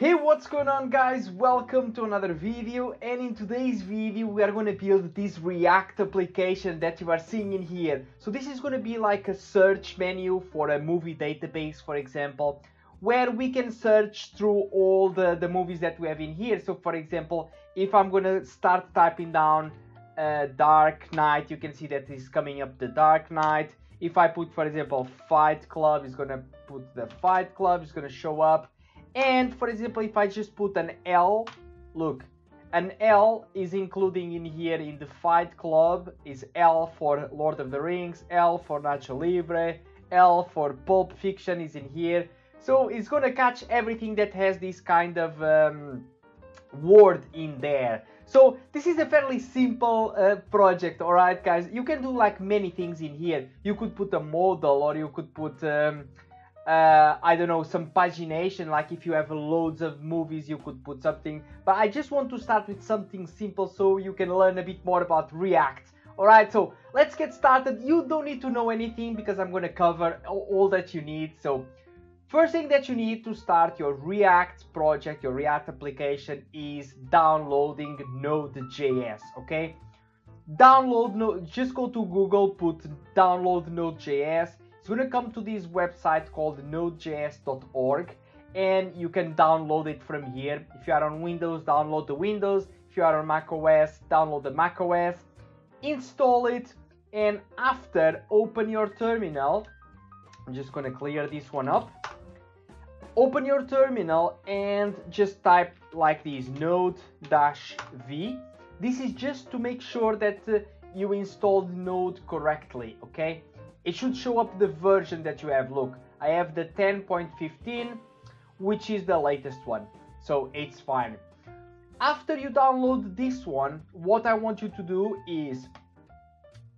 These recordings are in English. Hey, what's going on guys? Welcome to another video, and in today's video we are going to build this React application that you are seeing in here. So this is going to be like a search menu for a movie database, for example, where we can search through all the movies that we have in here. So for example, if I'm going to start typing down Dark Knight, you can see that it's coming up the Dark Knight. If I put, for example, Fight Club, it's going to put the Fight Club, it's going to show up. And for example, if I just put an L, look, an L is including in here in the Fight Club, is L for Lord of the Rings, L for Nacho Libre, L for Pulp Fiction is in here. So it's gonna catch everything that has this kind of word in there. So this is a fairly simple project, alright guys? You can do like many things in here. You could put a model, or you could put I don't know, some pagination, like if you have loads of movies you could put something, but I just want to start with something simple so you can learn a bit more about React. Alright, so let's get started. You don't need to know anything because I'm going to cover all that you need. So first thing that you need to start your React project, your React application, is downloading Node.js, okay? Download Node, just go to Google, put download Node.js. It's going to come to this website called nodejs.org, and you can download it from here. If you are on Windows, download the Windows. If you are on Mac OS, download the Mac OS. Install it, and after, open your terminal. I'm just going to clear this one up. Open your terminal and just type like this, node-v. This is just to make sure that you installed Node correctly, okay? It should show up the version that you have. Look, I have the 10.15, which is the latest one, so it's fine. After you download this one, what I want you to do is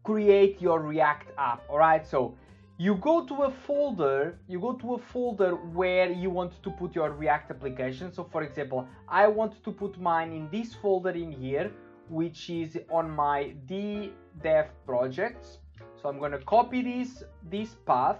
create your React app, all right? So you go to a folder, where you want to put your React application. So for example, I want to put mine in this folder in here, which is on my ddev projects. So I'm going to copy this path,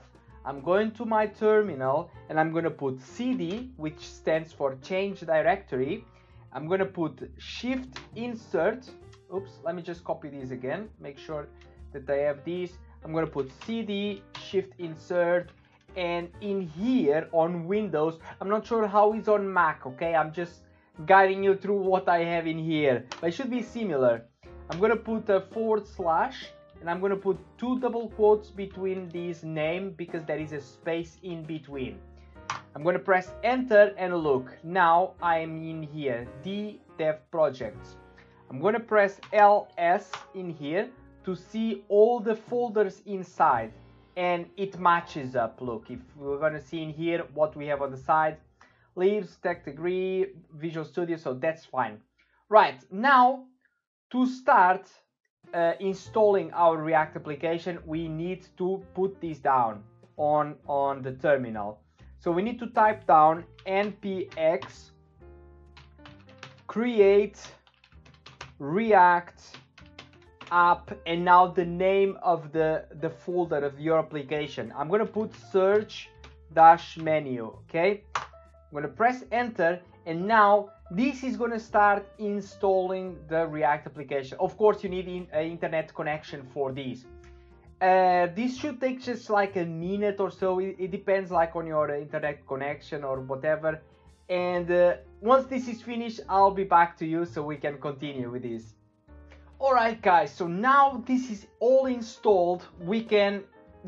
I'm going to my terminal, and I'm going to put cd, which stands for change directory. I'm going to put shift insert, oops, let me just copy this again, make sure that I have this. I'm going to put cd shift insert, and in here on Windows, I'm not sure how it's on Mac, okay? I'm just guiding you through what I have in here, but it should be similar. I'm going to put a / and I'm going to put 2 double quotes between this name because there is a space in between. I'm going to press enter, and look, now I'm in here, ddev projects. I'm going to press ls in here to see all the folders inside, and it matches up. Look, if we're going to see in here what we have on the side, leaves, tech degree, Visual Studio, so that's fine. Right, now to start installing our React application, we need to put this down on the terminal. So we need to type down npx create React app, and now the name of the folder of your application. I'm going to put search-menu, okay? I'm going to press enter, and now this is going to start installing the React application. Of course, you need an internet connection for this. This should take just like a minute or so. It depends like on your internet connection or whatever. And once this is finished, I'll be back to you so we can continue with this. All right, guys. So now this is all installed. We can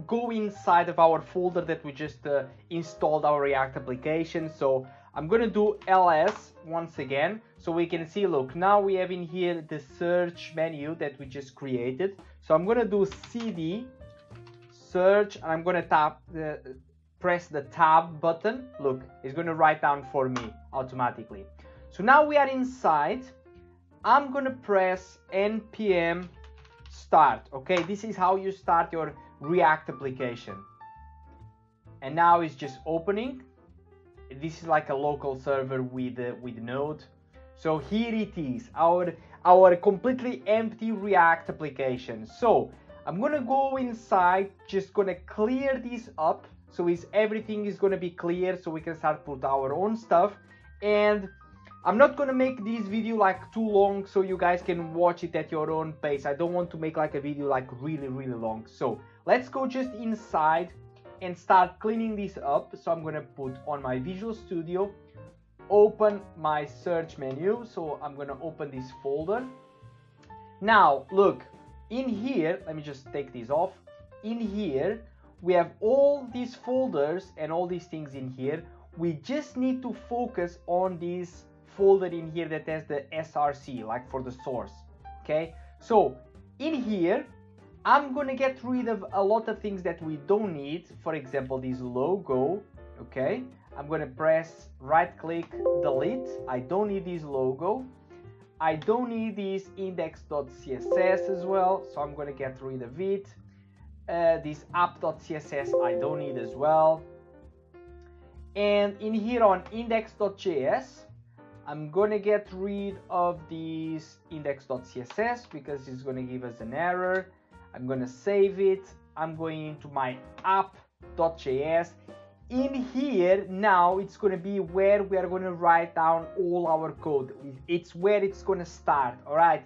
go inside of our folder that we just installed our React application. So I'm going to do ls once again, so we can see, look, now we have in here the search menu that we just created. So I'm going to do cd search, and I'm going to press the tab button. Look, it's going to write down for me automatically. So now we are inside. I'm going to press npm start, okay? This is how you start your React application. And now it's just opening. This is like a local server with Node. So here it is, our completely empty React application. So I'm gonna go inside, just gonna clear this up, so everything is gonna be clear so we can start put our own stuff. and I'm not gonna make this video like too long so you guys can watch it at your own pace. I don't want to make like a video like really long. So let's go just inside and start cleaning this up. So I'm gonna put on my Visual Studio, open my search menu. So I'm gonna open this folder. Now look, in here, let me just take this off. In here, we have all these folders and all these things in here. We just need to focus on this folder in here that has the SRC, like for the source, okay? So in here, I'm gonna get rid of a lot of things that we don't need. For example, this logo, okay? I'm gonna press right-click, delete. I don't need this logo. I don't need this index.css as well, so I'm gonna get rid of it. This app.css I don't need as well. And in here on index.js, I'm gonna get rid of this index.css because it's gonna give us an error. I'm gonna save it. I'm going into my app.js. In here, now it's gonna be where we are gonna write down all our code. It's where it's gonna start, all right?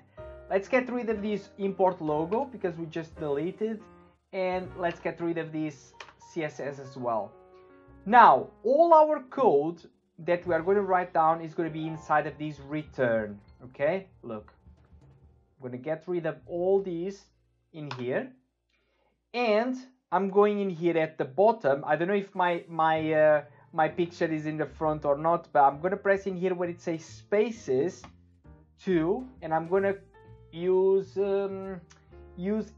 Let's get rid of this import logo because we just deleted, and let's get rid of this CSS as well. Now, all our code that we are going to write down is going to be inside of this return, okay? Look, I'm going to get rid of all these in here, and I'm going in here at the bottom. I don't know if my picture is in the front or not, but I'm going to press in here where it says spaces to, and I'm going to use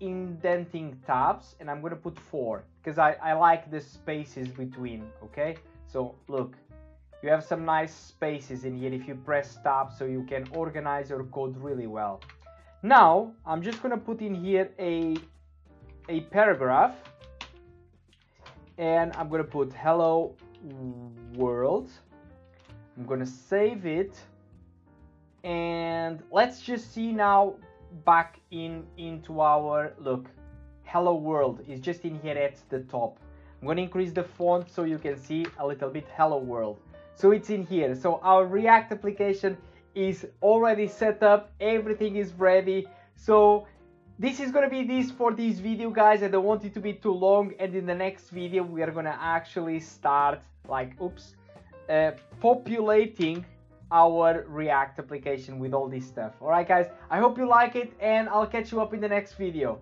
indenting tabs, and I'm gonna put 4 because I like the spaces between, okay? So look, you have some nice spaces in here if you press tab, so you can organize your code really well. Now I'm just gonna put in here a paragraph, and I'm gonna put hello world. I'm gonna save it, and let's just see now back into our look. Hello world is just in here at the top. I'm going to increase the font so you can see a little bit. Hello world, so it's in here. So our React application is already set up, everything is ready. So this is going to be this for this video, guys. I don't want it to be too long, and in the next video we are going to actually start like populating our React application with all this stuff. All right, guys, I hope you like it, and I'll catch you up in the next video.